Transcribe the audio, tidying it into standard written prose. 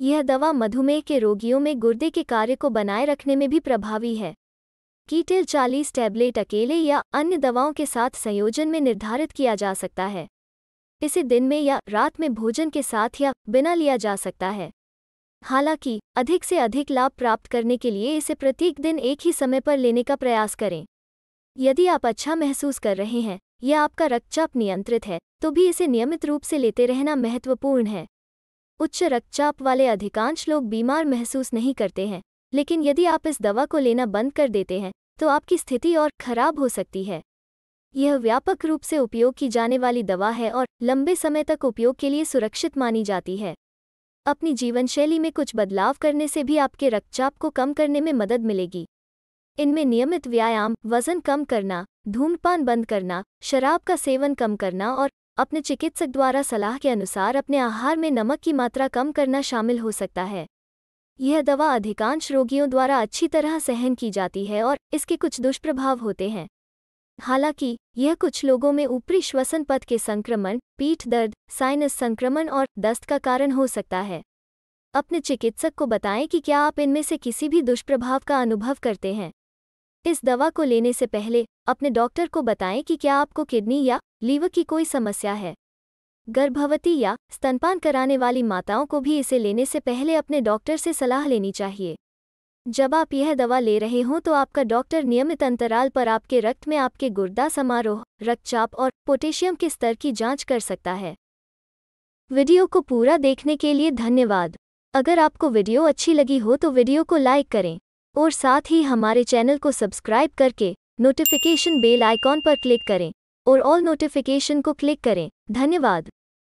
यह दवा मधुमेह के रोगियों में गुर्दे के कार्य को बनाए रखने में भी प्रभावी है। कीटेल 40 टैबलेट अकेले या अन्य दवाओं के साथ संयोजन में निर्धारित किया जा सकता है। इसे दिन में या रात में भोजन के साथ या बिना लिया जा सकता है। हालांकि अधिक से अधिक लाभ प्राप्त करने के लिए इसे प्रत्येक दिन एक ही समय पर लेने का प्रयास करें। यदि आप अच्छा महसूस कर रहे हैं या आपका रक्तचाप नियंत्रित है तो भी इसे नियमित रूप से लेते रहना महत्वपूर्ण है। उच्च रक्तचाप वाले अधिकांश लोग बीमार महसूस नहीं करते हैं, लेकिन यदि आप इस दवा को लेना बंद कर देते हैं तो आपकी स्थिति और खराब हो सकती है। यह व्यापक रूप से उपयोग की जाने वाली दवा है और लंबे समय तक उपयोग के लिए सुरक्षित मानी जाती है। अपनी जीवनशैली में कुछ बदलाव करने से भी आपके रक्तचाप को कम करने में मदद मिलेगी। इनमें नियमित व्यायाम, वजन कम करना, धूम्रपान बंद करना, शराब का सेवन कम करना और अपने चिकित्सक द्वारा सलाह के अनुसार अपने आहार में नमक की मात्रा कम करना शामिल हो सकता है। यह दवा अधिकांश रोगियों द्वारा अच्छी तरह सहन की जाती है और इसके कुछ दुष्प्रभाव होते हैं। हालांकि यह कुछ लोगों में ऊपरी श्वसन पथ के संक्रमण, पीठ दर्द, साइनस संक्रमण और दस्त का कारण हो सकता है। अपने चिकित्सक को बताएं कि क्या आप इनमें से किसी भी दुष्प्रभाव का अनुभव करते हैं। इस दवा को लेने से पहले अपने डॉक्टर को बताएं कि क्या आपको किडनी या लीवर की कोई समस्या है। गर्भवती या स्तनपान कराने वाली माताओं को भी इसे लेने से पहले अपने डॉक्टर से सलाह लेनी चाहिए। जब आप यह दवा ले रहे हों तो आपका डॉक्टर नियमित अंतराल पर आपके रक्त में आपके गुर्दा समारोह, रक्तचाप और पोटेशियम के स्तर की जांच कर सकता है। वीडियो को पूरा देखने के लिए धन्यवाद। अगर आपको वीडियो अच्छी लगी हो तो वीडियो को लाइक करें और साथ ही हमारे चैनल को सब्सक्राइब करके नोटिफिकेशन बेल आइकॉन पर क्लिक करें और ऑल नोटिफिकेशन को क्लिक करें। धन्यवाद।